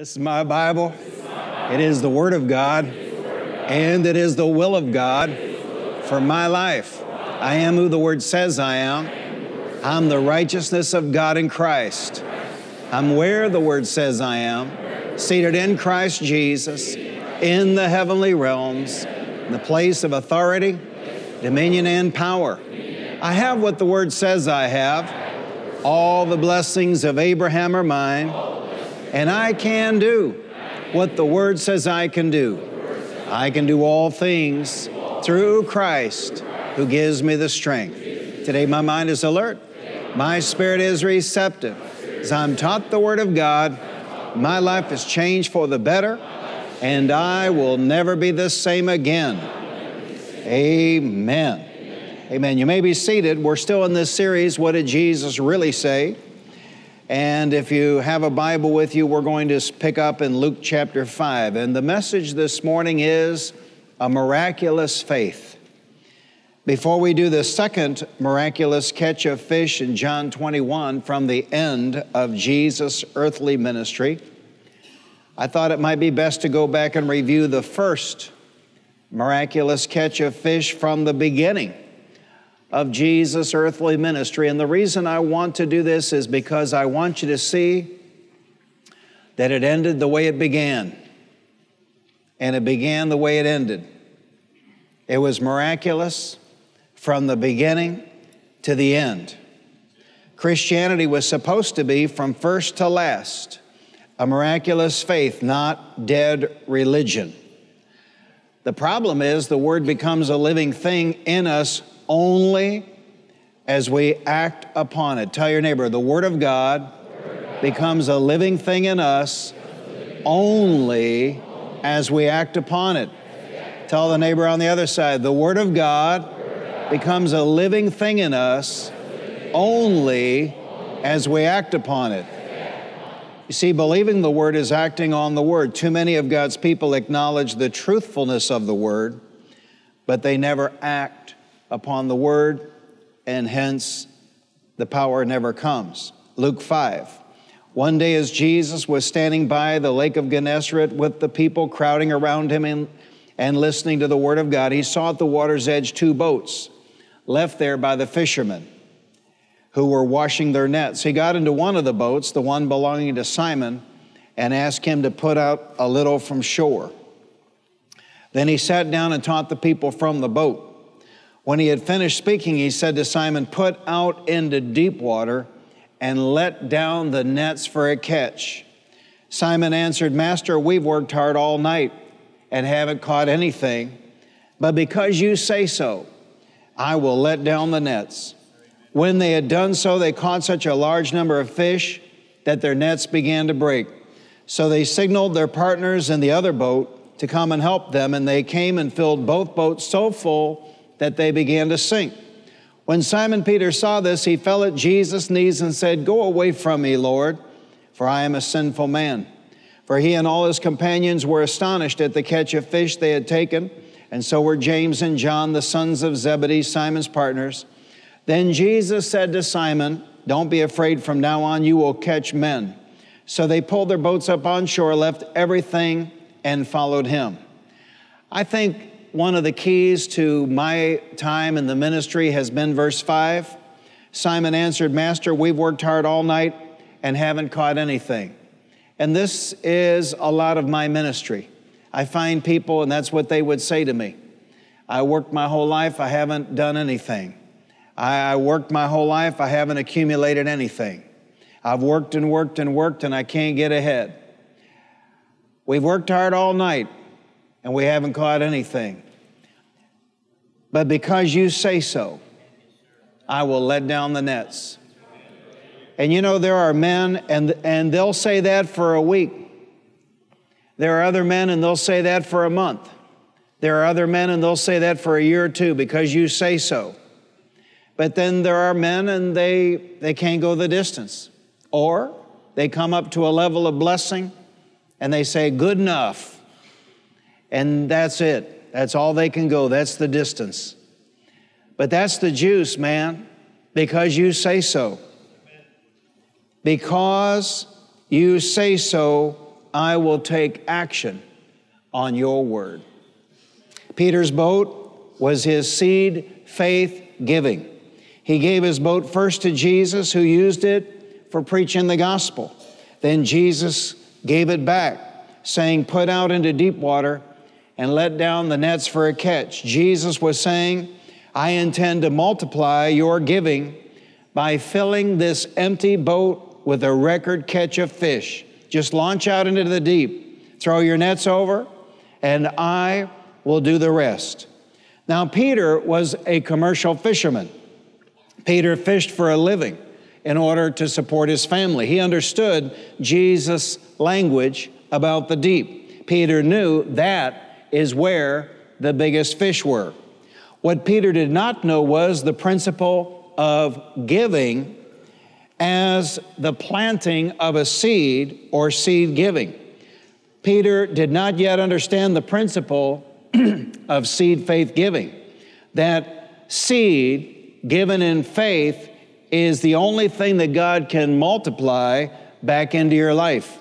This is my Bible. It is the Word of God, and it is the will of God for my life. I am who the Word says I am. I'm the righteousness of God in Christ. I'm where the Word says I am, seated in Christ Jesus, in the heavenly realms, in the place of authority, dominion, and power. I have what the Word says I have. All the blessings of Abraham are mine, and I can do what the Word says I can do. I can do all things through Christ who gives me the strength. Today my mind is alert. My spirit is receptive. As I'm taught the Word of God, my life is changed for the better, and I will never be the same again. Amen. Amen. You may be seated. We're still in this series, What Did Jesus Really Say? And if you have a Bible with you, we're going to pick up in Luke chapter 5. And the message this morning is a miraculous faith. Before we do the second miraculous catch of fish in John 21 from the end of Jesus' earthly ministry, I thought it might be best to go back and review the first miraculous catch of fish from the beginning of Jesus' earthly ministry. And the reason I want to do this is because I want you to see that it ended the way it began, and it began the way it ended. It was miraculous from the beginning to the end. Christianity was supposed to be, from first to last, a miraculous faith, not dead religion. The problem is the Word becomes a living thing in us only as we act upon it. Tell your neighbor, the Word of God becomes a living thing in us only as we act upon it. Tell the neighbor on the other side, the Word of God becomes a living thing in us only as we act upon it. You see, believing the Word is acting on the Word. Too many of God's people acknowledge the truthfulness of the Word, but they never act upon the Word, and hence the power never comes. Luke 5. One day as Jesus was standing by the lake of Gennesaret with the people crowding around him and listening to the Word of God, he saw at the water's edge two boats left there by the fishermen who were washing their nets. He got into one of the boats, the one belonging to Simon, and asked him to put out a little from shore. Then he sat down and taught the people from the boat. When he had finished speaking, he said to Simon, "Put out into deep water and let down the nets for a catch." Simon answered, "Master, we've worked hard all night and haven't caught anything, but because you say so, I will let down the nets." When they had done so, they caught such a large number of fish that their nets began to break. So they signaled their partners in the other boat to come and help them, and they came and filled both boats so full that they began to sink. When Simon Peter saw this, he fell at Jesus' knees and said, "Go away from me, Lord, for I am a sinful man." For he and all his companions were astonished at the catch of fish they had taken, and so were James and John, the sons of Zebedee, Simon's partners. Then Jesus said to Simon, "Don't be afraid. From now on you will catch men." So they pulled their boats up on shore, left everything, and followed him. I think one of the keys to my time in the ministry has been verse 5. Simon answered, "Master, we've worked hard all night and haven't caught anything." And this is a lot of my ministry. I find people, and that's what they would say to me. "I worked my whole life, I haven't done anything. I worked my whole life, I haven't accumulated anything. I've worked and worked and worked, and I can't get ahead." We've worked hard all night, and we haven't caught anything. But because you say so, I will let down the nets. And you know, there are men, and they'll say that for a week. There are other men, and they'll say that for a month. There are other men, and they'll say that for a year or two, because you say so. But then there are men, and they can't go the distance. Or they come up to a level of blessing, and they say, "Good enough." And that's it. That's all they can go. That's the distance. But that's the juice, man. Because you say so. Because you say so, I will take action on your word. Peter's boat was his seed faith giving. He gave his boat first to Jesus, who used it for preaching the gospel. Then Jesus gave it back, saying, "Put out into deep water and let down the nets for a catch." Jesus was saying, "I intend to multiply your giving by filling this empty boat with a record catch of fish. Just launch out into the deep, throw your nets over, and I will do the rest." Now, Peter was a commercial fisherman. Peter fished for a living in order to support his family. He understood Jesus' language about the deep. Peter knew that is where the biggest fish were. What Peter did not know was the principle of giving as the planting of a seed or seed giving. Peter did not yet understand the principle of seed faith giving, that seed given in faith is the only thing that God can multiply back into your life.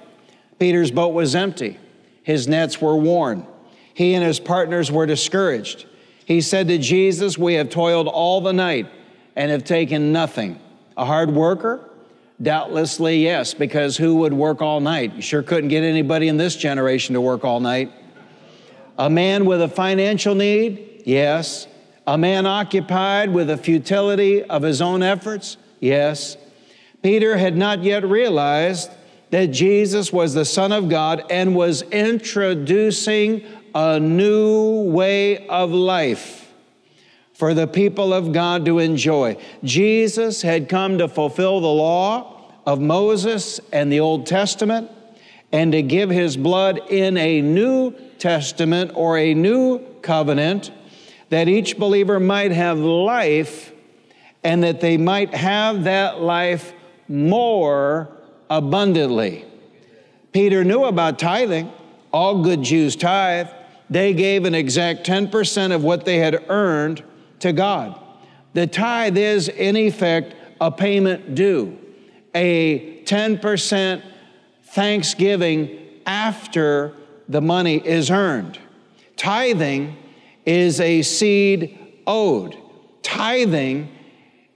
Peter's boat was empty. His nets were worn. He and his partners were discouraged. He said to Jesus, "We have toiled all the night and have taken nothing." A hard worker? Doubtlessly, yes, because who would work all night? You sure couldn't get anybody in this generation to work all night. A man with a financial need? Yes. A man occupied with the futility of his own efforts? Yes. Peter had not yet realized that Jesus was the Son of God and was introducing a new way of life for the people of God to enjoy. Jesus had come to fulfill the law of Moses and the Old Testament and to give his blood in a New Testament or a new covenant that each believer might have life and that they might have that life more abundantly. Peter knew about tithing. All good Jews tithe. They gave an exact 10% of what they had earned to God. The tithe is, in effect, a payment due, a 10% thanksgiving after the money is earned. Tithing is a seed owed. Tithing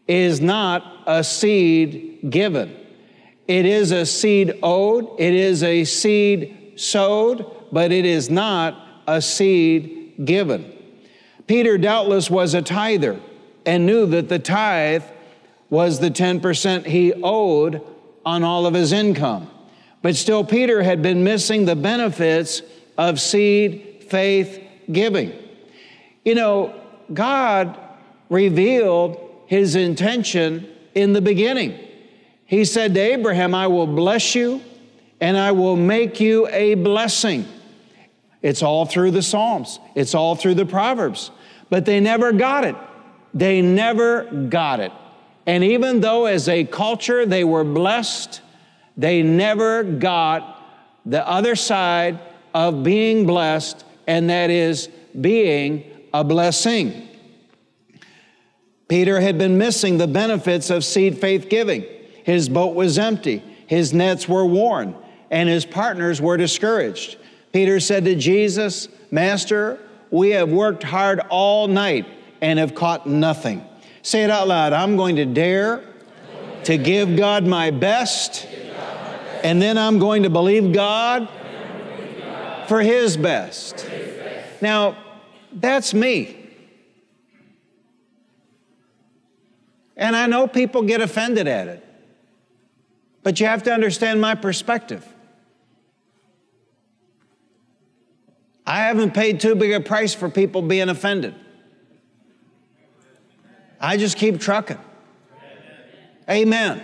is not a seed given. It is a seed owed, it is a seed sowed, but it is not a seed given. Peter doubtless was a tither and knew that the tithe was the 10% he owed on all of his income. But still, Peter had been missing the benefits of seed faith giving. You know, God revealed his intention in the beginning. He said to Abraham, "I will bless you and I will make you a blessing." It's all through the Psalms. It's all through the Proverbs. But they never got it. They never got it. And even though as a culture they were blessed, they never got the other side of being blessed, and that is being a blessing. Peter had been missing the benefits of seed faith giving. His boat was empty, his nets were worn, and his partners were discouraged. Peter said to Jesus, "Master, we have worked hard all night and have caught nothing." Say it out loud. I'm going to dare to give God my best, and then I'm going to believe God for his best. Now, that's me. And I know people get offended at it. But you have to understand my perspective. I haven't paid too big a price for people being offended. I just keep trucking. Amen. Amen.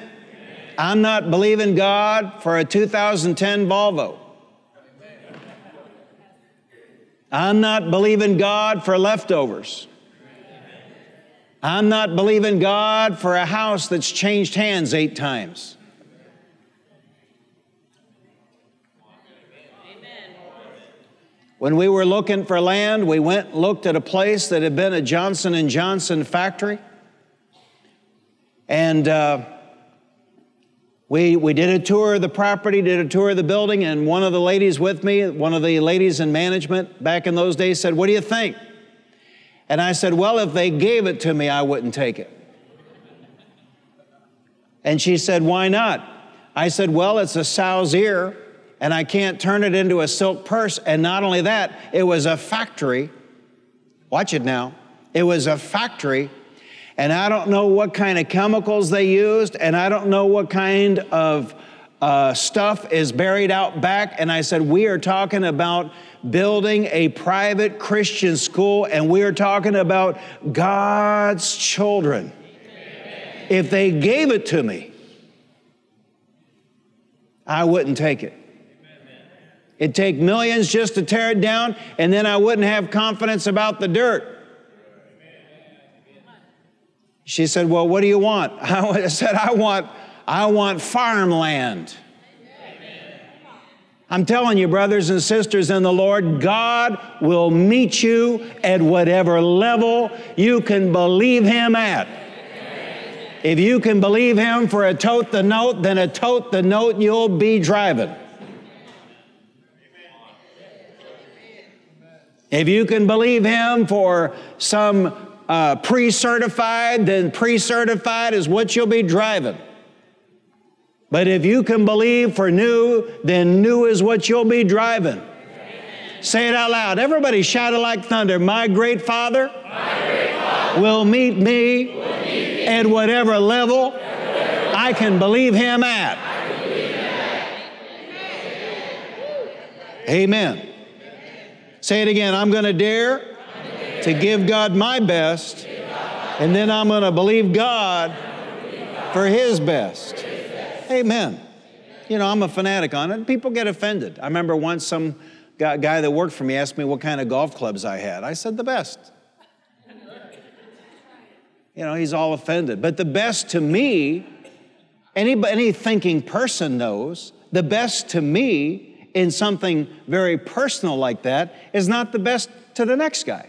I'm not believing God for a 2010 Volvo. I'm not believing God for leftovers. I'm not believing God for a house that's changed hands 8 times. When we were looking for land, we went and looked at a place that had been a Johnson & Johnson factory. And We did a tour of the property, did a tour of the building, and one of the ladies with me, one of the ladies in management back in those days said, "What do you think?" And I said, "Well, if they gave it to me, I wouldn't take it." And she said, "Why not?" I said, "Well, it's a sow's ear, and I can't turn it into a silk purse." And not only that, it was a factory. Watch it now. It was a factory. And I don't know what kind of chemicals they used, and I don't know what kind of stuff is buried out back. And I said, we are talking about building a private Christian school, and we are talking about God's children. Amen. If they gave it to me, I wouldn't take it. It'd take millions just to tear it down, and then I wouldn't have confidence about the dirt. She said, "Well, what do you want?" I said, I want farmland. Amen. I'm telling you, brothers and sisters in the Lord, God will meet you at whatever level you can believe Him at. Amen. If you can believe Him for a tote the note, then a tote the note you'll be driving. If you can believe Him for some pre-certified, then pre-certified is what you'll be driving. But if you can believe for new, then new is what you'll be driving. Amen. Say it out loud. Everybody shout it like thunder. My great Father, will meet me, at whatever level I can believe Him at. Amen. Say it again. I'm going to dare to give God my best, and then I'm going to believe God for His best. Amen. You know, I'm a fanatic on it. People get offended. I remember once some guy that worked for me asked me what kind of golf clubs I had. I said, the best. You know, he's all offended. But the best to me, any thinking person knows, the best to me in something very personal like that is not the best to the next guy.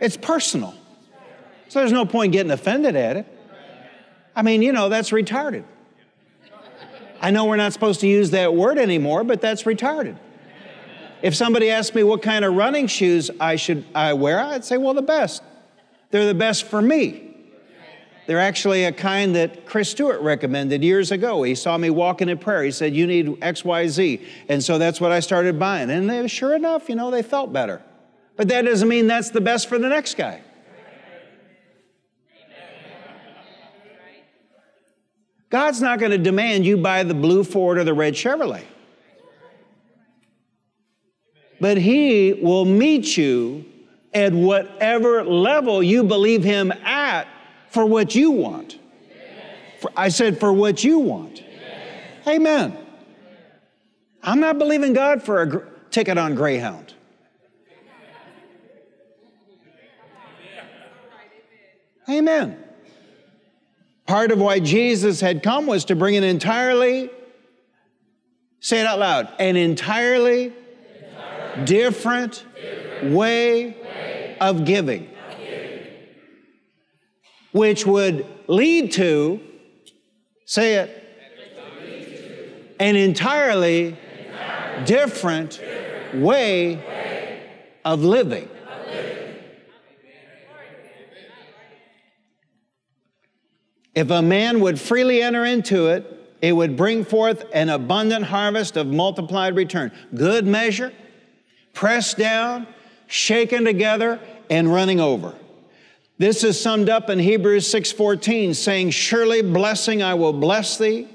It's personal. So there's no point getting offended at it. I mean, you know, that's retarded. I know we're not supposed to use that word anymore, but that's retarded. If somebody asked me what kind of running shoes I wear, I'd say, well, the best. They're the best for me. They're actually a kind that Chris Stewart recommended years ago. He saw me walking in prayer. He said, you need X, Y, Z. And so that's what I started buying. And they, sure enough, you know, they felt better. But that doesn't mean that's the best for the next guy. God's not going to demand you buy the blue Ford or the red Chevrolet. But He will meet you at whatever level you believe Him at for what you want. I said for what you want. Amen. I'm not believing God for a ticket on Greyhound. Amen. Part of why Jesus had come was to bring an entirely, say it out loud, an entirely different way of giving, which would lead to, say it, an entirely different way of living. If a man would freely enter into it, it would bring forth an abundant harvest of multiplied return. Good measure, pressed down, shaken together, and running over. This is summed up in Hebrews 6:14, saying, surely blessing I will bless thee,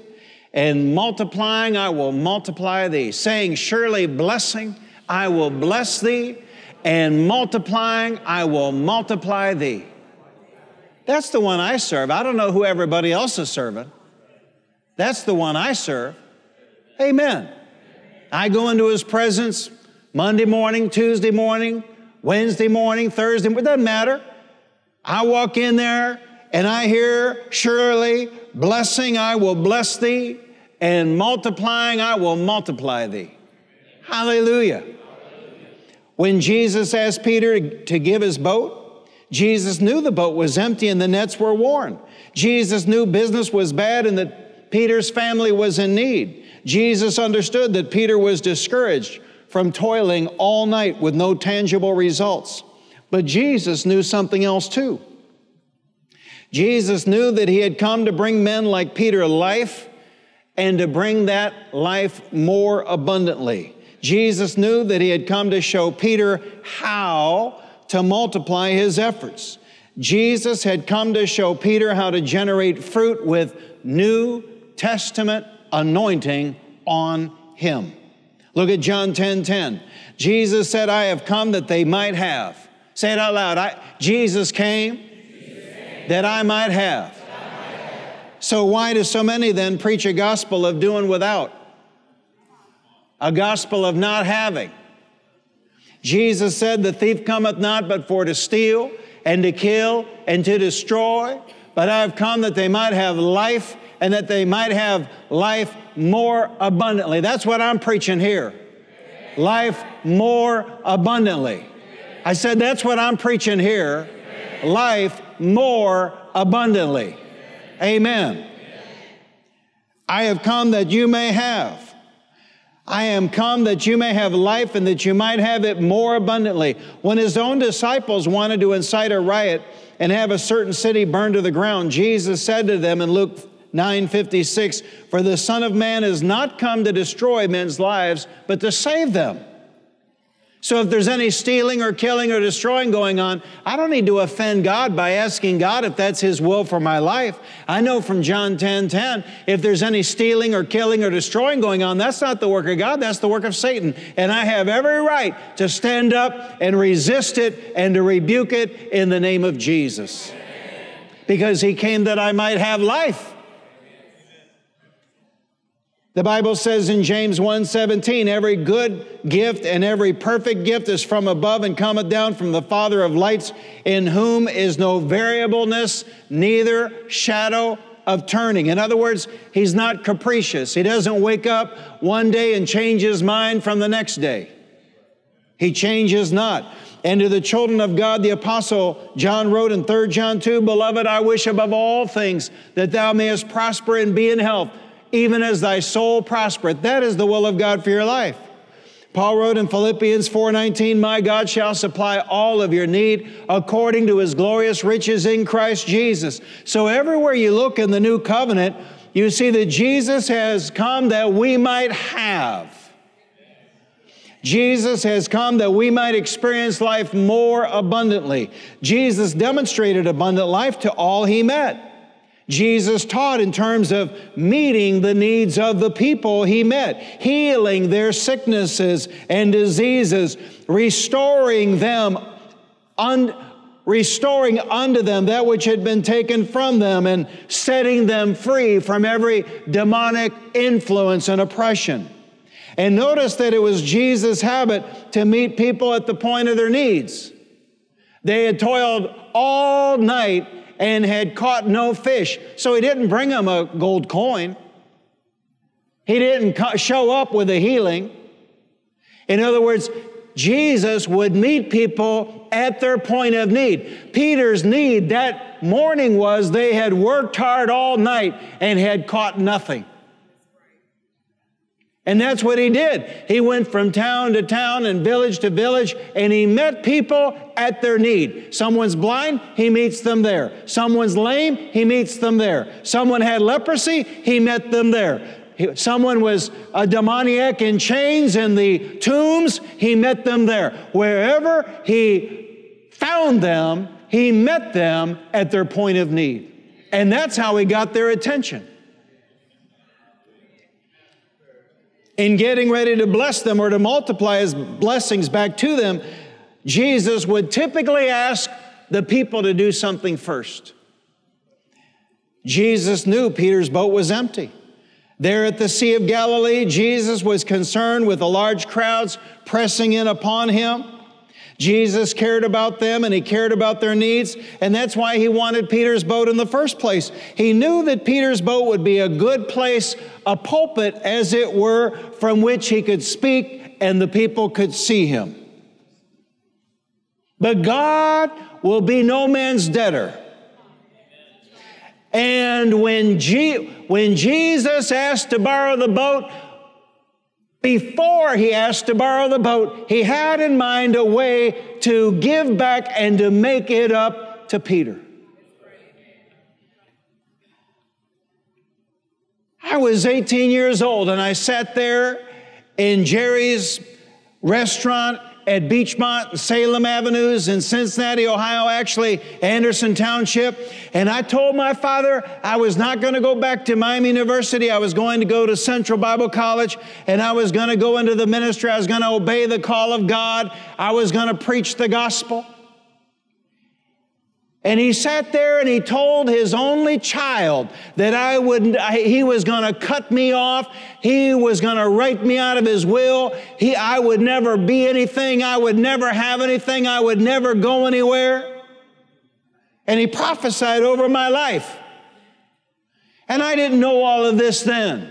and multiplying I will multiply thee. Saying, surely blessing I will bless thee, and multiplying I will multiply thee. That's the one I serve. I don't know who everybody else is serving. That's the one I serve. Amen. I go into His presence Monday morning, Tuesday morning, Wednesday morning, Thursday morning. It doesn't matter. I walk in there and I hear, surely blessing I will bless thee, and multiplying I will multiply thee. Hallelujah. When Jesus asked Peter to give his boat, Jesus knew the boat was empty and the nets were worn. Jesus knew business was bad and the Peter's family was in need. Jesus understood that Peter was discouraged from toiling all night with no tangible results. But Jesus knew something else too. Jesus knew that he had come to bring men like Peter life and to bring that life more abundantly. Jesus knew that he had come to show Peter how to multiply his efforts. Jesus had come to show Peter how to generate fruit with New Testament anointing on him. Look at John 10:10. Jesus said, I have come that they might have. Say it out loud. Jesus came that I might have. So why do so many then preach a gospel of doing without? A gospel of not having. Jesus said, the thief cometh not but for to steal and to kill and to destroy, but I have come that they might have life and that they might have life more abundantly. That's what I'm preaching here. Life more abundantly. I said, that's what I'm preaching here. Life more abundantly. Amen. I have come that you may have. I am come that you may have life and that you might have it more abundantly. When his own disciples wanted to incite a riot and have a certain city burned to the ground, Jesus said to them in Luke 9:56, for the Son of Man is not come to destroy men's lives, but to save them. So if there's any stealing or killing or destroying going on, I don't need to offend God by asking God if that's his will for my life. I know from John 10:10, if there's any stealing or killing or destroying going on, that's not the work of God, that's the work of Satan. And I have every right to stand up and resist it and to rebuke it in the name of Jesus. Because he came that I might have life. The Bible says in James 1:17, every good gift and every perfect gift is from above and cometh down from the Father of lights, in whom is no variableness, neither shadow of turning. In other words, he's not capricious. He doesn't wake up one day and change his mind from the next day. He changes not. And to the children of God, the apostle John wrote in 3 John 2, beloved, I wish above all things that thou mayest prosper and be in health, even as thy soul prospereth. That is the will of God for your life. Paul wrote in Philippians 4:19, my God shall supply all of your need according to his glorious riches in Christ Jesus. So everywhere you look in the new covenant, you see that Jesus has come that we might have. Jesus has come that we might experience life more abundantly. Jesus demonstrated abundant life to all he met. Jesus taught in terms of meeting the needs of the people he met, healing their sicknesses and diseases, restoring unto them that which had been taken from them, and setting them free from every demonic influence and oppression. And notice that it was Jesus' habit to meet people at the point of their needs. They had toiled all night and had caught no fish. So he didn't bring them a gold coin. He didn't show up with a healing. In other words, Jesus would meet people at their point of need. Peter's need that morning was they had worked hard all night and had caught nothing. And that's what he did. He went from town to town and village to village, and he met people at their need. Someone's blind, he meets them there. Someone's lame, he meets them there. Someone had leprosy, he met them there. Someone was a demoniac in chains in the tombs, he met them there. Wherever he found them, he met them at their point of need. And that's how he got their attention. In getting ready to bless them or to multiply his blessings back to them, Jesus would typically ask the people to do something first. Jesus knew Peter's boat was empty. There at the Sea of Galilee, Jesus was concerned with the large crowds pressing in upon him. Jesus cared about them and he cared about their needs, and that's why he wanted Peter's boat in the first place. He knew that Peter's boat would be a good place, a pulpit as it were, from which he could speak and the people could see him. But God will be no man's debtor. And when Jesus asked to borrow the boat, before he asked to borrow the boat, he had in mind a way to give back and to make it up to Peter. I was 18 years old, and I sat there in Jerry's restaurant at Beachmont and Salem Avenues in Cincinnati, Ohio, actually Anderson Township. And I told my father I was not going to go back to Miami University. I was going to go to Central Bible College, and I was going to go into the ministry. I was going to obey the call of God. I was going to preach the gospel. And he sat there and he told his only child that he was going to cut me off. He was going to write me out of his will. I would never be anything. I would never have anything. I would never go anywhere. And he prophesied over my life. And I didn't know all of this then.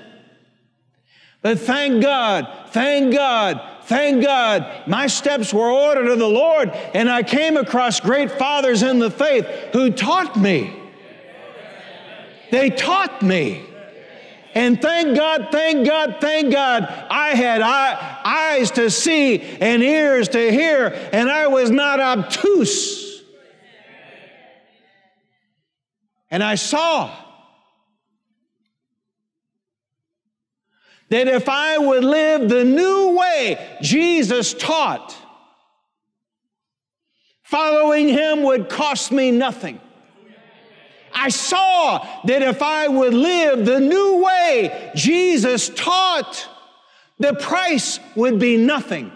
But thank God, thank God, thank God, my steps were ordered of the Lord, and I came across great fathers in the faith who taught me. They taught me. And thank God, thank God, thank God, I had eyes to see and ears to hear, and I was not obtuse. And I saw that if I would live the new way Jesus taught, following him would cost me nothing. I saw that if I would live the new way Jesus taught, the price would be nothing.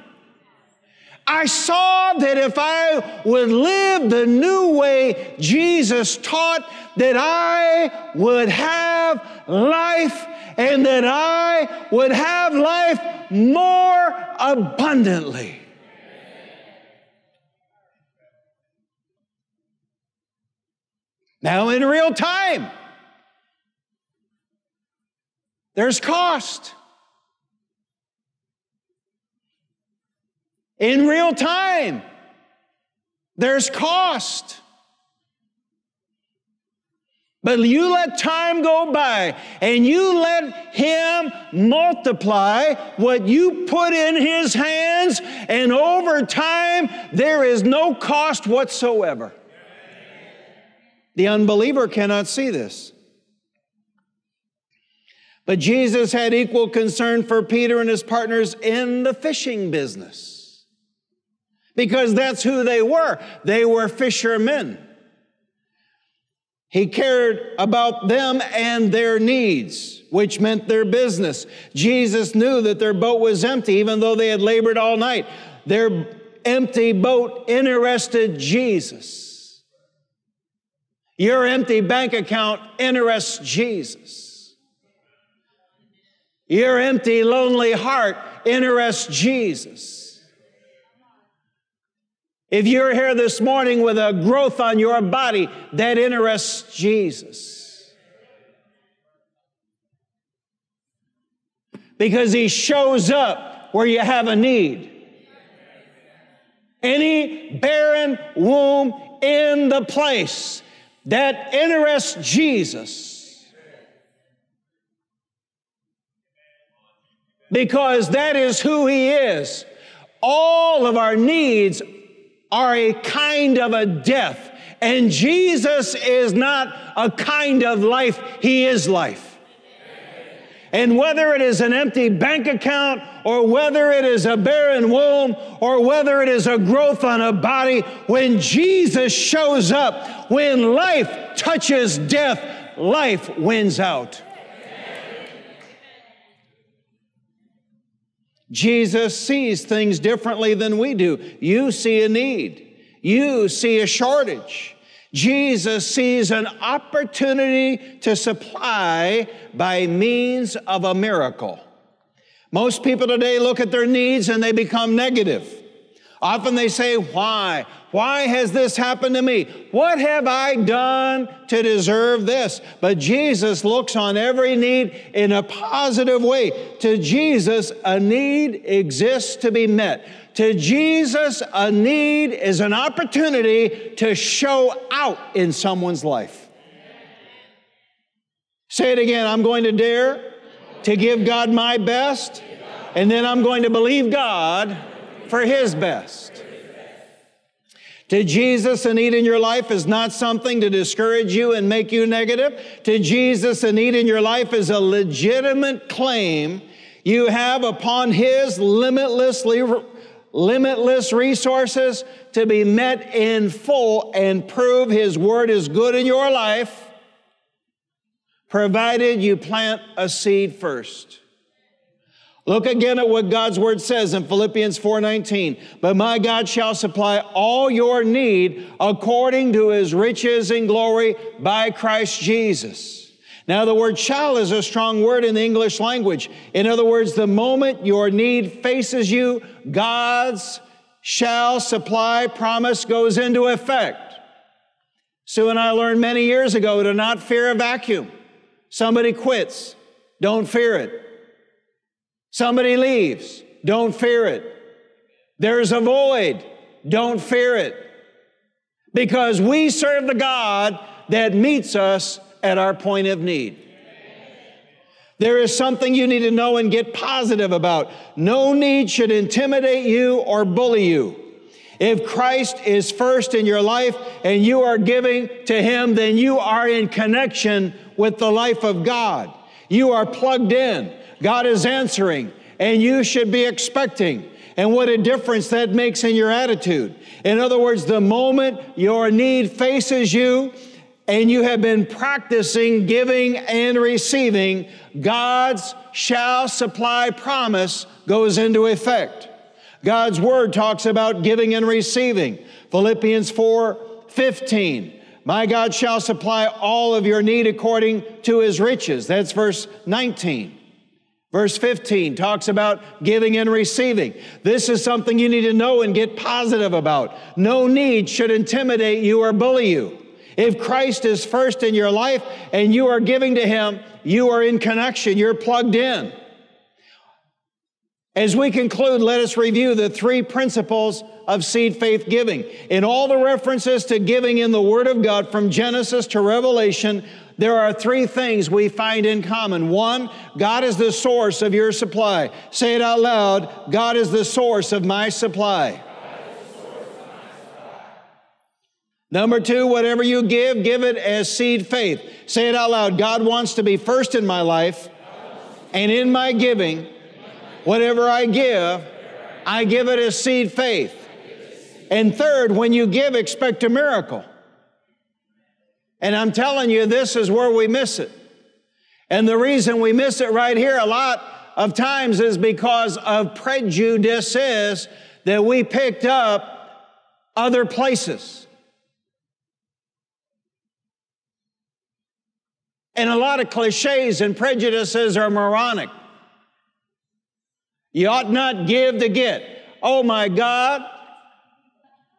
I saw that if I would live the new way Jesus taught, that I would have life, and that I would have life more abundantly. Now, in real time, there's cost. In real time, there's cost. But you let time go by, and you let him multiply what you put in his hands, and over time, there is no cost whatsoever. The unbeliever cannot see this. But Jesus had equal concern for Peter and his partners in the fishing business, because that's who they were. They were fishermen. He cared about them and their needs, which meant their business. Jesus knew that their boat was empty, even though they had labored all night. Their empty boat interested Jesus. Your empty bank account interests Jesus. Your empty, lonely heart interests Jesus. If you're here this morning with a growth on your body, that interests Jesus. Because he shows up where you have a need. Any barren womb in the place, that interests Jesus. Because that is who he is. All of our needs are a kind of a death. And Jesus is not a kind of life. He is life. And whether it is an empty bank account, or whether it is a barren womb, or whether it is a growth on a body, when Jesus shows up, when life touches death, life wins out. Jesus sees things differently than we do. You see a need. You see a shortage. Jesus sees an opportunity to supply by means of a miracle. Most people today look at their needs and they become negative. Often they say, why? Why has this happened to me? What have I done to deserve this? But Jesus looks on every need in a positive way. To Jesus, a need exists to be met. To Jesus, a need is an opportunity to show out in someone's life. Say it again. I'm going to dare to give God my best, and then I'm going to believe God for His best. To Jesus, a need in your life is not something to discourage you and make you negative. To Jesus, a need in your life is a legitimate claim you have upon His limitless resources to be met in full and prove His Word is good in your life, provided you plant a seed first. Look again at what God's Word says in Philippians 4:19. But my God shall supply all your need according to His riches and glory by Christ Jesus. Now, the word shall is a strong word in the English language. In other words, the moment your need faces you, God's shall supply promise goes into effect. Sue and I learned many years ago to not fear a vacuum. Somebody quits. Don't fear it. Somebody leaves. Don't fear it. There's a void. Don't fear it. Because we serve the God that meets us at our point of need. There is something you need to know and get positive about. No need should intimidate you or bully you. If Christ is first in your life and you are giving to Him, then you are in connection with the life of God. You are plugged in. God is answering, and you should be expecting. And what a difference that makes in your attitude. In other words, the moment your need faces you, and you have been practicing giving and receiving, God's shall supply promise goes into effect. God's Word talks about giving and receiving. Philippians 4:15. My God shall supply all of your need according to His riches. That's verse 19. Verse 15 talks about giving and receiving. This is something you need to know and get positive about. No need should intimidate you or bully you. If Christ is first in your life and you are giving to Him, you are in connection, you're plugged in. As we conclude, let us review the three principles of seed faith giving. In all the references to giving in the Word of God, from Genesis to Revelation, there are three things we find in common. One, God is the source of your supply. Say it out loud, God is the source of my supply. Number two, whatever you give, give it as seed faith. Say it out loud. God wants to be first in my life, and in my giving, whatever I give it as seed faith. And third, when you give, expect a miracle. And I'm telling you, this is where we miss it. And the reason we miss it right here a lot of times is because of prejudices that we picked up other places. And a lot of cliches and prejudices are moronic. You ought not give to get. Oh my God,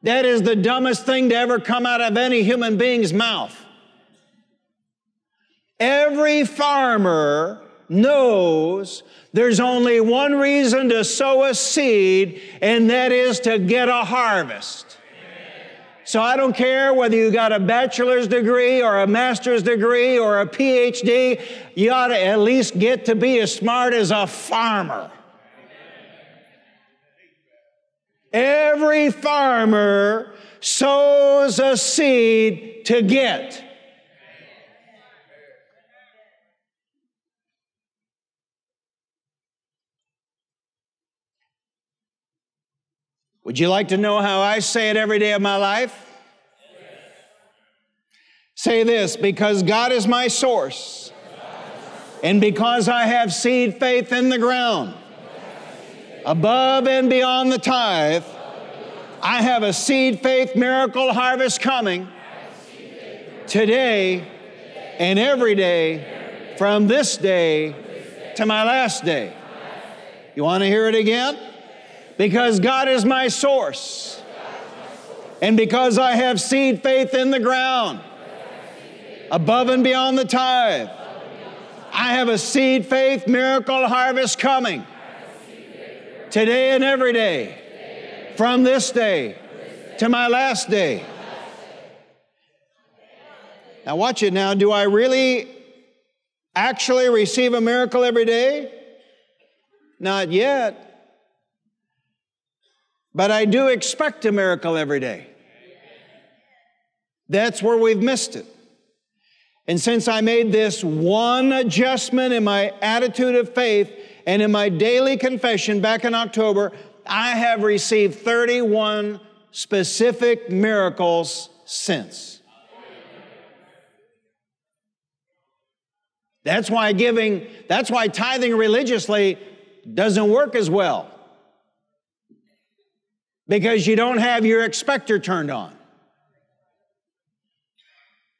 that is the dumbest thing to ever come out of any human being's mouth. Every farmer knows there's only one reason to sow a seed, and that is to get a harvest. So I don't care whether you got a bachelor's degree or a master's degree or a PhD, you ought to at least get to be as smart as a farmer. Every farmer sows a seed to get. Would you like to know how I say it every day of my life? Yes. Say this, because God is my source, and because I have seed faith in the ground, above and beyond the tithe, I have a seed faith miracle harvest coming today and every day from this day to my last day. You want to hear it again? Because God is my source, and because I have seed faith in the ground, above and beyond the tithe, I have a seed faith miracle harvest coming today and every day, from this day to my last day. Now watch it now. Do I really actually receive a miracle every day? Not yet. But I do expect a miracle every day. That's where we've missed it. And since I made this one adjustment in my attitude of faith and in my daily confession back in October, I have received 31 specific miracles since. That's why tithing religiously doesn't work as well. Because you don't have your expector turned on.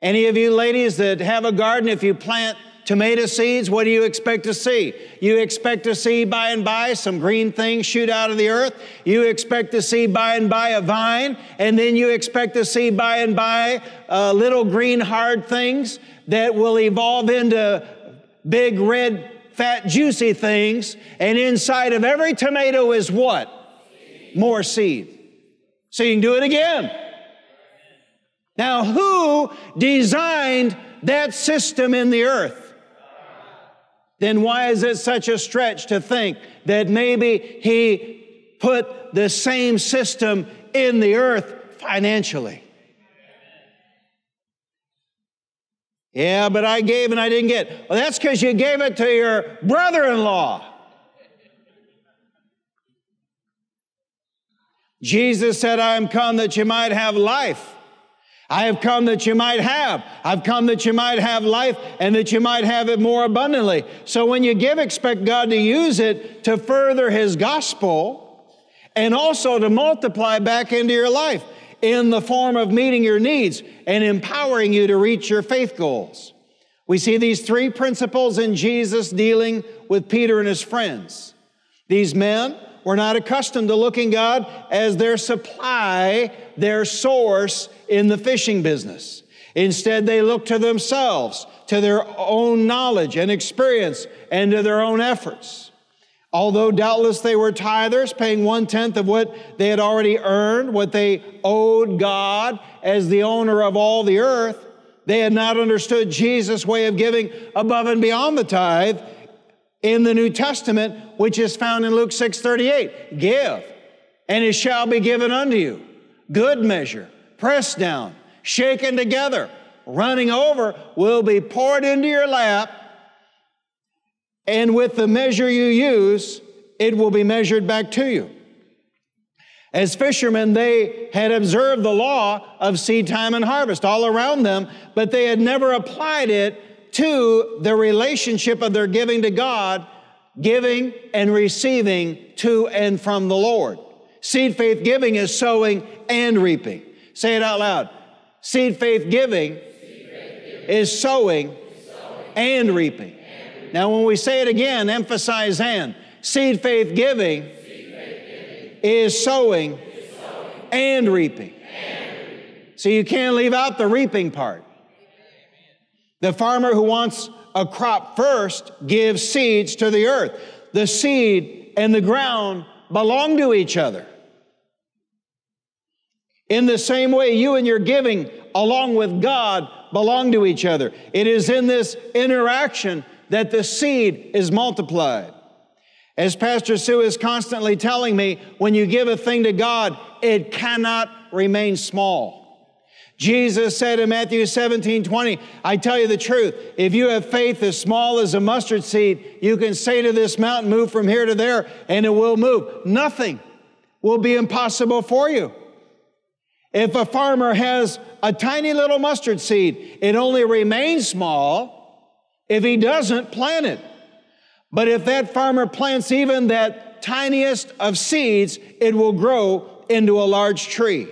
Any of you ladies that have a garden, if you plant tomato seeds, what do you expect to see? You expect to see by and by some green things shoot out of the earth. You expect to see by and by a vine, and then you expect to see by and by little green hard things that will evolve into big, red, fat, juicy things. And inside of every tomato is what? More seed. So you can do it again. Now, who designed that system in the earth? Then why is it such a stretch to think that maybe he put the same system in the earth financially? Yeah, but I gave and I didn't get. Well, that's because you gave it to your brother-in-law. Jesus said, I am come that you might have life. I have come that you might have. I've come that you might have life and that you might have it more abundantly. So when you give, expect God to use it to further His gospel and also to multiply back into your life in the form of meeting your needs and empowering you to reach your faith goals. We see these three principles in Jesus dealing with Peter and his friends. These men were not accustomed to looking God as their supply, their source in the fishing business. Instead, they looked to themselves, to their own knowledge and experience, and to their own efforts. Although doubtless they were tithers, paying 1/10 of what they had already earned, what they owed God as the owner of all the earth, they had not understood Jesus' way of giving above and beyond the tithe in the New Testament, which is found in Luke 6:38. Give, and it shall be given unto you. Good measure, pressed down, shaken together, running over, will be poured into your lap, and with the measure you use, it will be measured back to you. As fishermen, they had observed the law of seed time and harvest all around them, but they had never applied it to the relationship of their giving to God, giving and receiving to and from the Lord. Seed faith giving is sowing and reaping. Say it out loud. Seed faith giving is sowing and reaping. Now when we say it again, emphasize and. Seed faith giving is sowing and reaping. So you can't leave out the reaping part. The farmer who wants a crop first gives seeds to the earth. The seed and the ground belong to each other. In the same way, you and your giving, along with God, belong to each other. It is in this interaction that the seed is multiplied. As Pastor Sue is constantly telling me, when you give a thing to God, it cannot remain small. Jesus said in Matthew 17:20, I tell you the truth, if you have faith as small as a mustard seed, you can say to this mountain, move from here to there, and it will move. Nothing will be impossible for you. If a farmer has a tiny little mustard seed, it only remains small if he doesn't plant it. But if that farmer plants even that tiniest of seeds, it will grow into a large tree.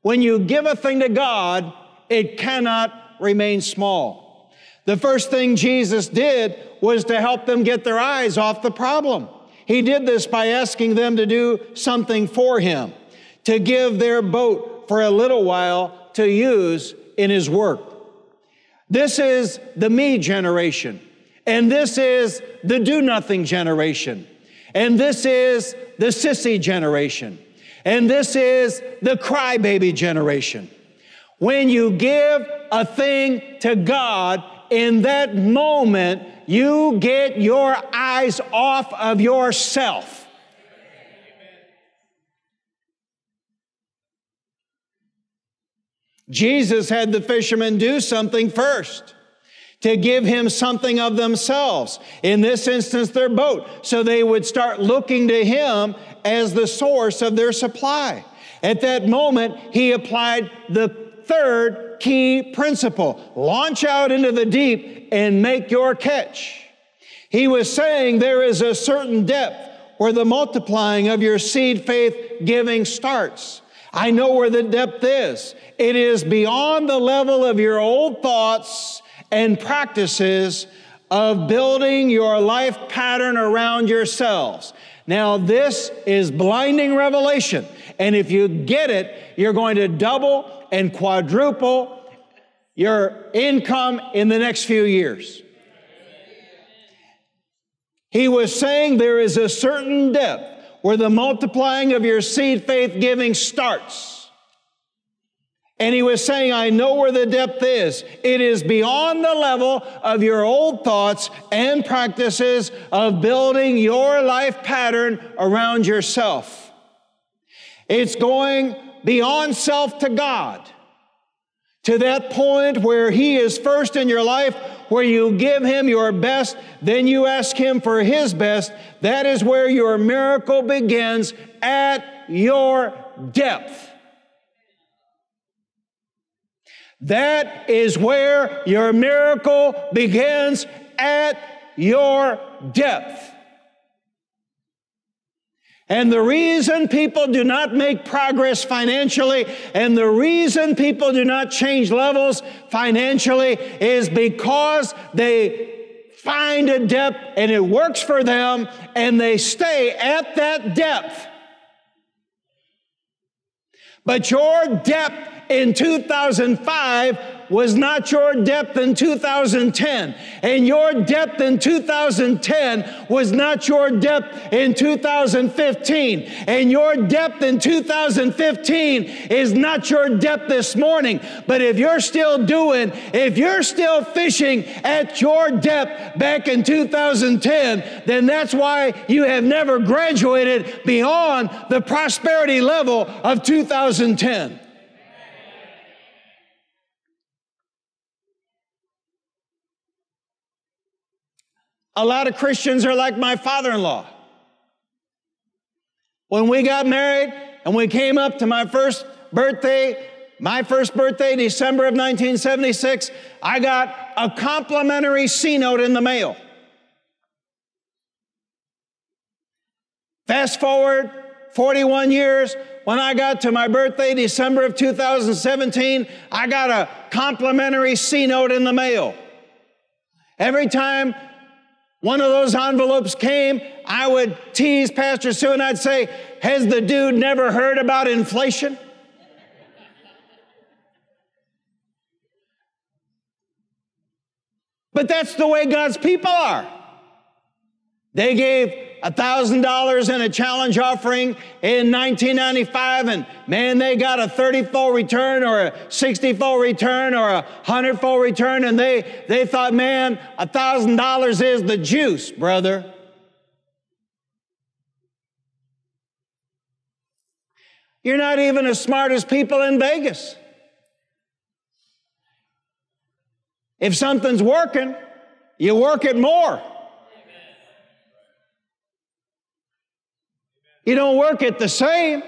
When you give a thing to God, it cannot remain small. The first thing Jesus did was to help them get their eyes off the problem. He did this by asking them to do something for Him, to give their boat for a little while to use in His work. This is the me generation, and this is the do-nothing generation, and this is the sissy generation. And this is the crybaby generation. When you give a thing to God, in that moment, you get your eyes off of yourself. Jesus had the fishermen do something first to give him something of themselves. In this instance, their boat. So they would start looking to him as the source of their supply. At that moment, he applied the third key principle. Launch out into the deep and make your catch. He was saying there is a certain depth where the multiplying of your seed faith giving starts. I know where the depth is. It is beyond the level of your old thoughts and practices of building your life pattern around yourselves. Now, this is blinding revelation. And if you get it, you're going to double and quadruple your income in the next few years. He was saying there is a certain depth where the multiplying of your seed faith giving starts. And he was saying, I know where the depth is. It is beyond the level of your old thoughts and practices of building your life pattern around yourself. It's going beyond self to God, to that point where he is first in your life, where you give him your best, then you ask him for his best. That is where your miracle begins, at your depth. That is where your miracle begins, at your depth. And the reason people do not make progress financially, and the reason people do not change levels financially, is because they find a depth and it works for them, and they stay at that depth. But your depth in 2005 was not your depth in 2010. And your depth in 2010 was not your depth in 2015. And your depth in 2015 is not your depth this morning. But if you're still fishing at your depth back in 2010, then that's why you have never graduated beyond the prosperity level of 2010. A lot of Christians are like my father-in-law. When we got married and we came up to my first birthday, December of 1976, I got a complimentary C-note in the mail. Fast forward 41 years, when I got to my birthday, December of 2017, I got a complimentary C-note in the mail. Every time one of those envelopes came, I would tease Pastor Sue and I'd say, has the dude never heard about inflation? But that's the way God's people are. They gave $1,000 in a challenge offering in 1995, and man, they got a 30-fold return or a 60-fold return or a 100-fold return, and they thought, man, $1,000 is the juice, brother. You're not even as smart as people in Vegas. If something's working, you work it more. You don't work it the same.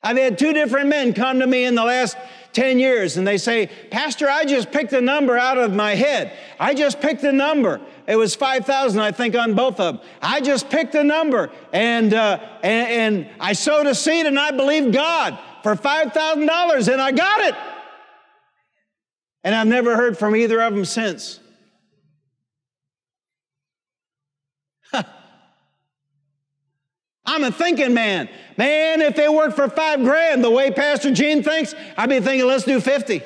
I've had two different men come to me in the last 10 years and they say, Pastor, I just picked a number out of my head. I just picked a number. It was 5,000, I think, on both of them. I just picked a number and I sowed a seed and I believed God for $5,000 and I got it. And I've never heard from either of them since. I'm a thinking man. Man, if they worked for $5,000 the way Pastor Gene thinks, I'd be thinking, let's do 50.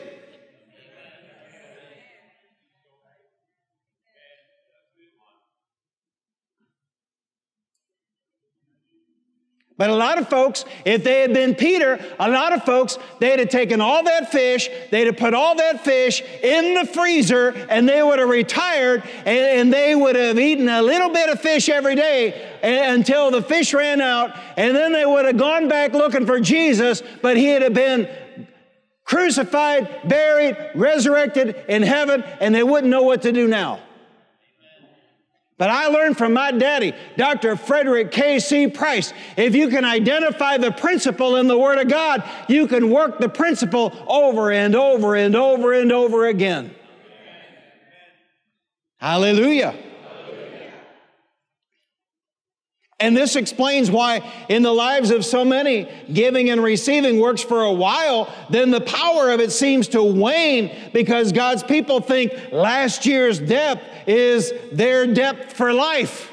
But a lot of folks, if they had been Peter, a lot of folks, they'd have taken all that fish, they'd have put all that fish in the freezer, and they would have retired, and they would have eaten a little bit of fish every day until the fish ran out, and then they would have gone back looking for Jesus, but he'd have been crucified, buried, resurrected in heaven, and they wouldn't know what to do now. But I learned from my daddy, Dr. Frederick K.C. Price, if you can identify the principle in the Word of God, you can work the principle over and over and over and over again. Hallelujah. Hallelujah. And this explains why in the lives of so many, giving and receiving works for a while, then the power of it seems to wane because God's people think last year's depth is their depth for life.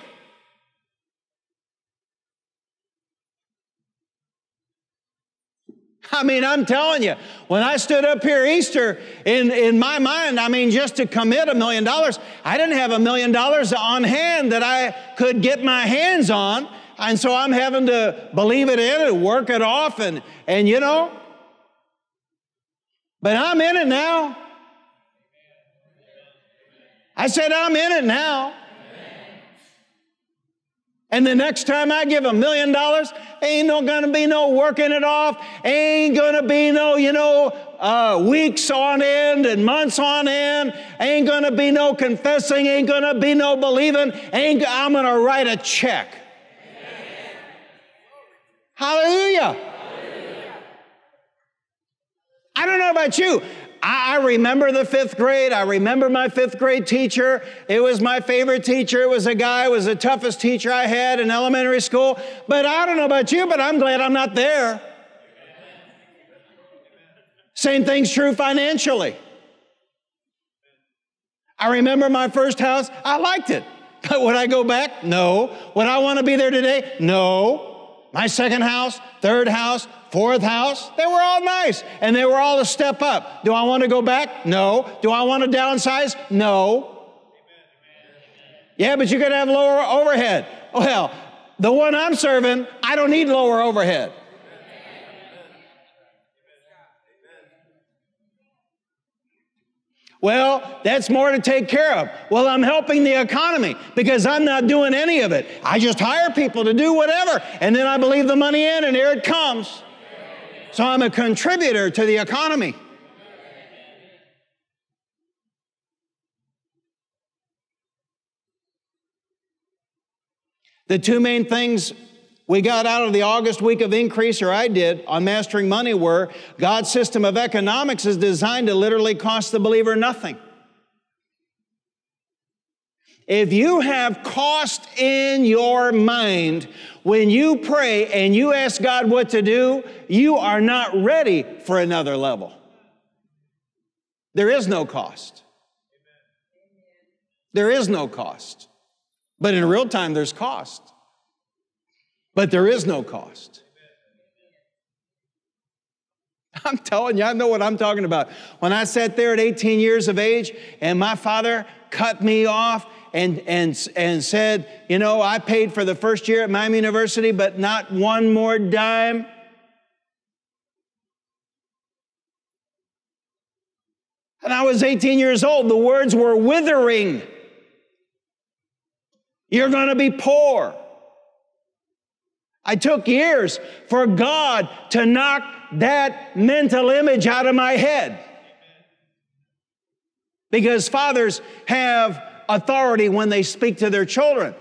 I mean, I'm telling you, when I stood up here Easter, in my mind, I mean, just to commit $1 million, I didn't have $1 million on hand that I could get my hands on, and so I'm having to believe it in and work it off, and you know. But I'm in it now. I said, I'm in it now. Amen. And the next time I give $1 million, ain't no gonna be no working it off. Ain't gonna be no, weeks on end and months on end. Ain't gonna be no confessing. Ain't gonna be no believing. I'm gonna write a check. Amen. Hallelujah. Hallelujah. I don't know about you. I remember the fifth grade. I remember my fifth grade teacher. It was my favorite teacher. It was a guy. It was the toughest teacher I had in elementary school. But I don't know about you, but I'm glad I'm not there. Amen. Same thing's true financially. I remember my first house. I liked it. But would I go back? No. Would I want to be there today? No. My second house, third house, fourth house, they were all nice, and they were all a step up. Do I want to go back? No. Do I want to downsize? No. Yeah, but you could have lower overhead. Well, the one I'm serving, I don't need lower overhead. Well, that's more to take care of. Well, I'm helping the economy because I'm not doing any of it. I just hire people to do whatever, and then I believe the money in, and here it comes. So I'm a contributor to the economy. The two main things we got out of the August week of increase, or I did, on Mastering Money were God's system of economics is designed to literally cost the believer nothing. If you have cost in your mind when you pray and you ask God what to do, you are not ready for another level. There is no cost. There is no cost. But in real time, there's cost. But there is no cost. I'm telling you, I know what I'm talking about. When I sat there at 18 years of age and my father cut me off and said, you know, I paid for the first year at Miami University, but not one more dime. And I was 18 years old. The words were withering. You're going to be poor. I took years for God to knock that mental image out of my head. Because fathers have authority when they speak to their children.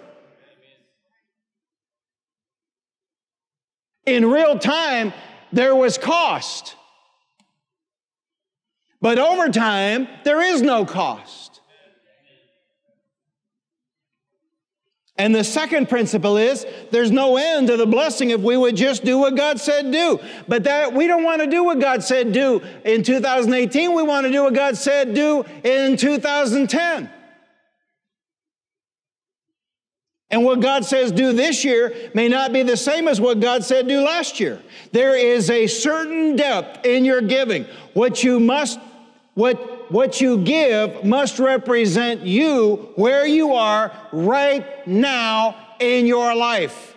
In real time, there was cost. But over time, there is no cost. And the second principle is there's no end to the blessing if we would just do what God said do. But that we don't want to do what God said do in 2018. We want to do what God said do in 2010. And what God says do this year may not be the same as what God said do last year. There is a certain depth in your giving. What you give must represent you where you are right now in your life.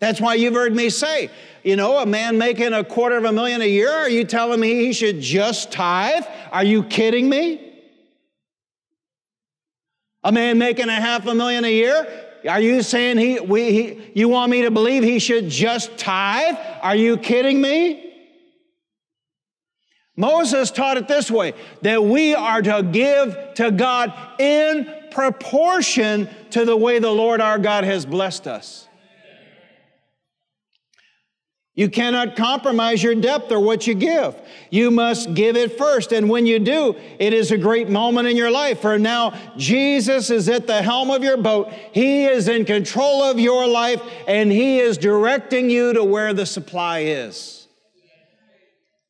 That's why you've heard me say, you know, a man making $250,000 a year, are you telling me he should just tithe? Are you kidding me? A man making $500,000 a year, are you saying you want me to believe he should just tithe? Are you kidding me? Moses taught it this way, that we are to give to God in proportion to the way the Lord our God has blessed us. You cannot compromise your depth or what you give. You must give it first. And when you do, it is a great moment in your life. For now, Jesus is at the helm of your boat. He is in control of your life, and He is directing you to where the supply is.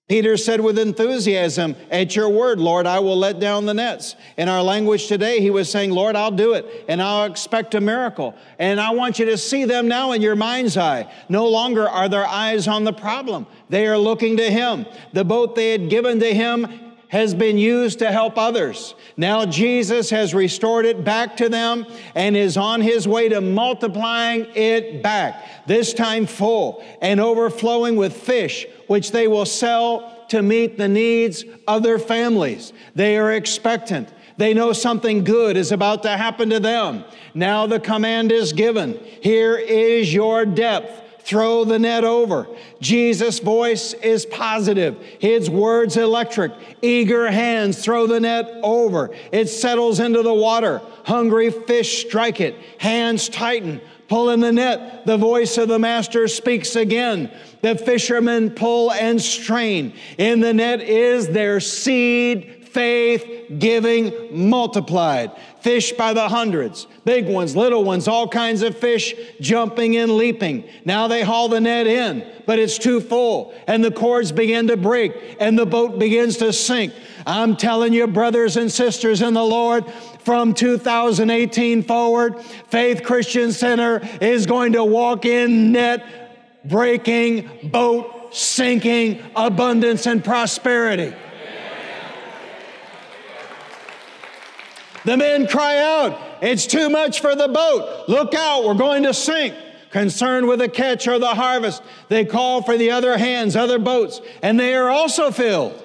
Peter said with enthusiasm, at your word, Lord, I will let down the nets. In our language today, he was saying, Lord, I'll do it, and I'll expect a miracle. And I want you to see them now in your mind's eye. No longer are their eyes on the problem. They are looking to Him. The boat they had given to Him has been used to help others. Now Jesus has restored it back to them and is on His way to multiplying it back, this time full and overflowing with fish, which they will sell to meet the needs of their families. They are expectant. They know something good is about to happen to them. Now the command is given. Here is your depth. Throw the net over. Jesus' voice is positive. His words electric. Eager hands throw the net over. It settles into the water. Hungry fish strike it. Hands tighten. Pull in the net. The voice of the Master speaks again. The fishermen pull and strain. In the net is their seed, faith, giving, multiplied. Fish by the hundreds, big ones, little ones, all kinds of fish jumping and leaping. Now they haul the net in, but it's too full, and the cords begin to break, and the boat begins to sink. I'm telling you, brothers and sisters in the Lord, from 2018 forward, Faith Christian Center is going to walk in net, breaking, boat, sinking, abundance and prosperity. The men cry out, it's too much for the boat. Look out, we're going to sink. Concerned with the catch or the harvest, they call for the other hands, other boats, and they are also filled.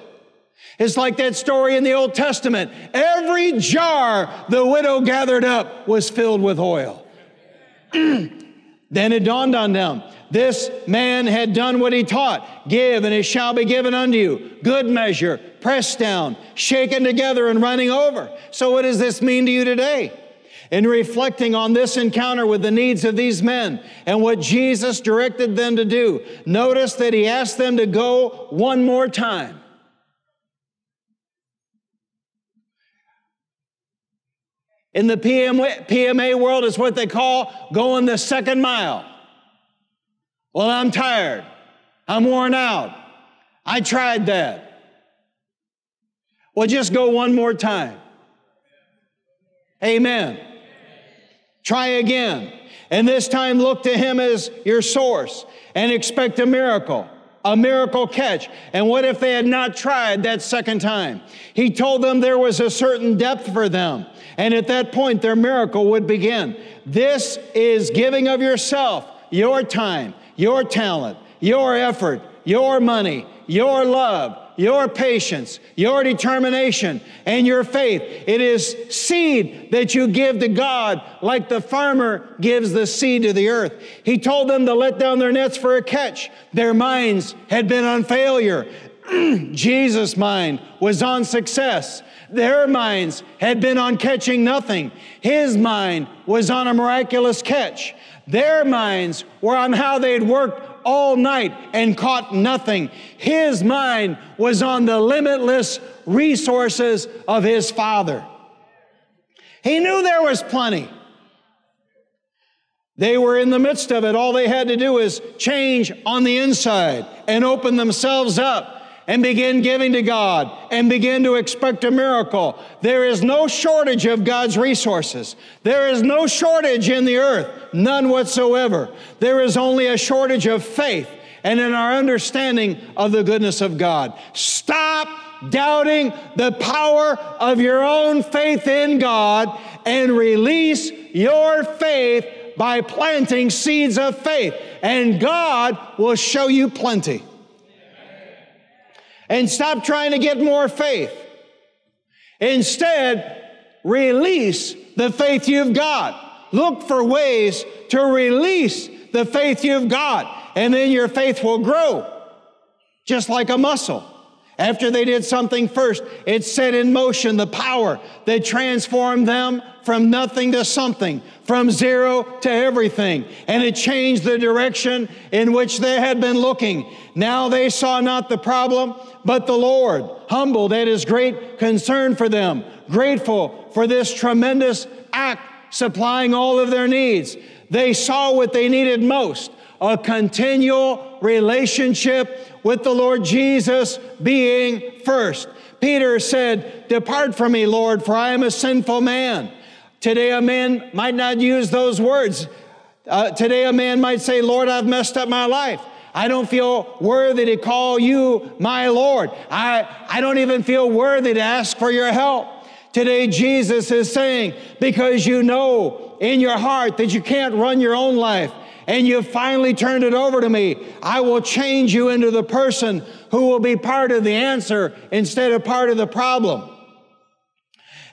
It's like that story in the Old Testament. Every jar the widow gathered up was filled with oil. Then it dawned on them. This man had done what he taught. Give, and it shall be given unto you. Good measure, pressed down, shaken together, and running over. So what does this mean to you today? In reflecting on this encounter with the needs of these men and what Jesus directed them to do, notice that He asked them to go one more time. In the PMA world, it's what they call going the second mile. Well, I'm tired. I'm worn out. I tried that. Well, just go one more time. Amen. Try again. And this time look to Him as your source and expect a miracle catch. And what if they had not tried that second time? He told them there was a certain depth for them. And at that point, their miracle would begin. This is giving of yourself, your time, your talent, your effort, your money, your love, your patience, your determination, and your faith. It is seed that you give to God like the farmer gives the seed to the earth. He told them to let down their nets for a catch. Their minds had been on failure. Jesus' mind was on success. Their minds had been on catching nothing. His mind was on a miraculous catch. Their minds were on how they'd worked all night and caught nothing. His mind was on the limitless resources of His Father. He knew there was plenty. They were in the midst of it. All they had to do is change on the inside and open themselves up and begin giving to God, and begin to expect a miracle. There is no shortage of God's resources. There is no shortage in the earth, none whatsoever. There is only a shortage of faith and in our understanding of the goodness of God. Stop doubting the power of your own faith in God and release your faith by planting seeds of faith, and God will show you plenty. And stop trying to get more faith. Instead, release the faith you've got. Look for ways to release the faith you've got, and then your faith will grow, just like a muscle. After they did something first, it set in motion the power that transformed them from nothing to something, from zero to everything. And it changed the direction in which they had been looking. Now they saw not the problem, but the Lord, humbled at his great concern for them, grateful for this tremendous act supplying all of their needs. They saw what they needed most, a continual relationship with the Lord Jesus being first. Peter said, "Depart from me, Lord, for I am a sinful man." Today a man might not use those words. Today a man might say, "Lord, I've messed up my life. I don't feel worthy to call you my Lord. I don't even feel worthy to ask for your help." Today Jesus is saying, because you know in your heart that you can't run your own life, and you finally turned it over to me, I will change you into the person who will be part of the answer instead of part of the problem.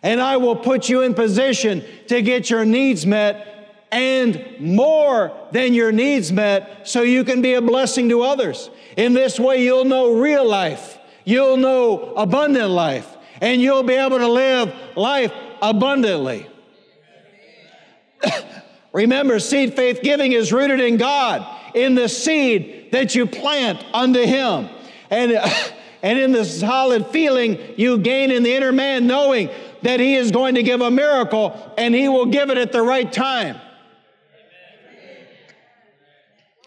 And I will put you in position to get your needs met and more than your needs met, so you can be a blessing to others. In this way, you'll know real life. You'll know abundant life, and you'll be able to live life abundantly. Remember, seed faith giving is rooted in God, in the seed that you plant unto Him. And in the solid feeling you gain in the inner man, knowing that He is going to give a miracle and He will give it at the right time.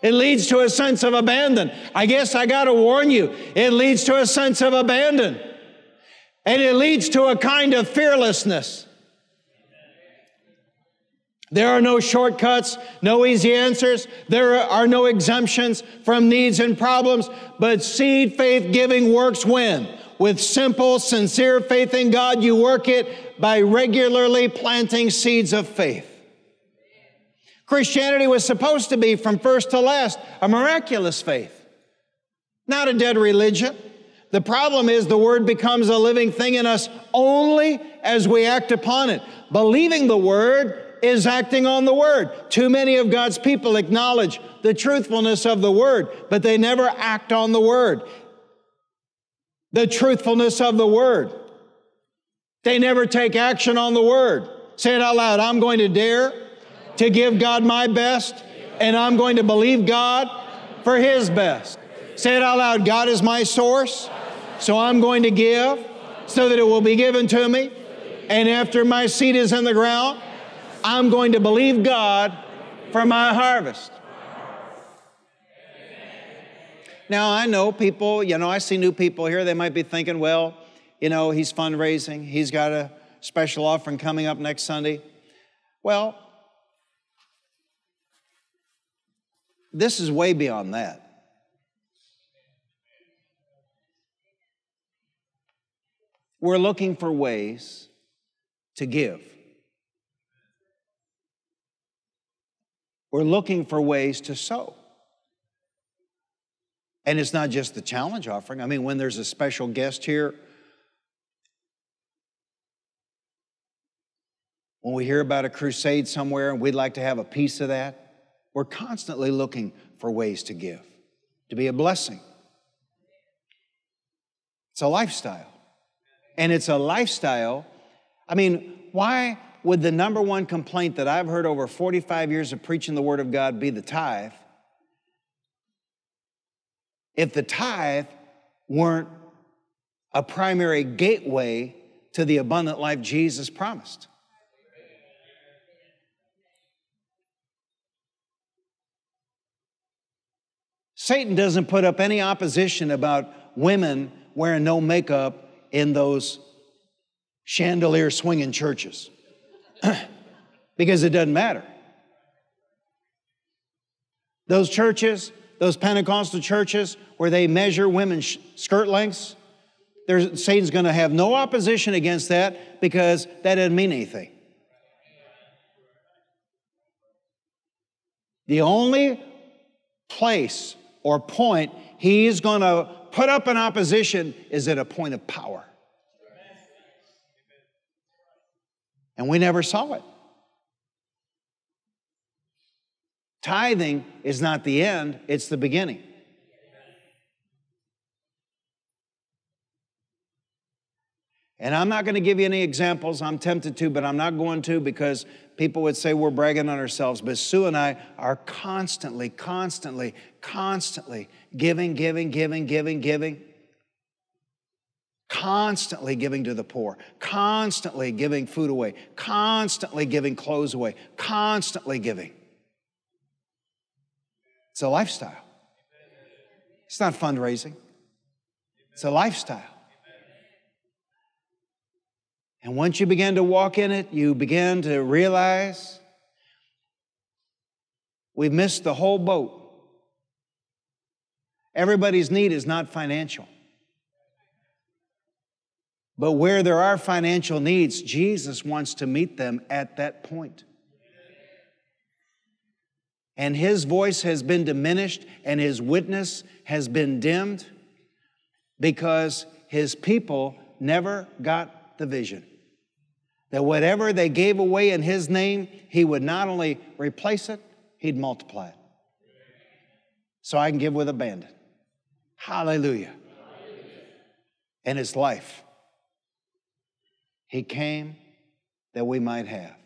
It leads to a sense of abandon. I guess I got to warn you, it leads to a sense of abandon. And it leads to a kind of fearlessness. There are no shortcuts, no easy answers. There are no exemptions from needs and problems. But seed faith giving works when? With simple, sincere faith in God, you work it by regularly planting seeds of faith. Christianity was supposed to be, from first to last, a miraculous faith, not a dead religion. The problem is the Word becomes a living thing in us only as we act upon it. Believing the Word is acting on the Word. Too many of God's people acknowledge the truthfulness of the Word, but they never act on the Word. The truthfulness of the Word. They never take action on the Word. Say it out loud. I'm going to dare to give God my best, and I'm going to believe God for His best. Say it out loud. God is my source, so I'm going to give so that it will be given to me. And after my seed is in the ground, I'm going to believe God for my harvest. Now, I know people, I see new people here. They might be thinking, well, he's fundraising. He's got a special offering coming up next Sunday. Well, this is way beyond that. We're looking for ways to give. We're looking for ways to sow. And it's not just the challenge offering. I mean, when there's a special guest here, when we hear about a crusade somewhere and we'd like to have a piece of that, we're constantly looking for ways to give, to be a blessing. It's a lifestyle. And it's a lifestyle. I mean, why would the number one complaint that I've heard over 45 years of preaching the Word of God be the tithe, if the tithe weren't a primary gateway to the abundant life Jesus promised? Satan doesn't put up any opposition about women wearing no makeup in those chandelier swinging churches. Because it doesn't matter. Those churches, those Pentecostal churches where they measure women's skirt lengths, Satan's going to have no opposition against that because that doesn't mean anything. The only place or point he's going to put up an opposition is at a point of power. And we never saw it. Tithing is not the end, it's the beginning. And I'm not going to give you any examples. I'm tempted to, but I'm not going to, because people would say we're bragging on ourselves. But Sue and I are constantly giving. Constantly giving to the poor, constantly giving food away, constantly giving clothes away, constantly giving. It's a lifestyle. It's not fundraising. It's a lifestyle. And once you begin to walk in it, you begin to realize we've missed the whole boat. Everybody's need is not financial. But where there are financial needs, Jesus wants to meet them at that point. And his voice has been diminished and his witness has been dimmed because his people never got the vision that whatever they gave away in his name, he would not only replace it, he'd multiply it. So I can give with abandon. Hallelujah. And it's life. He came that we might have.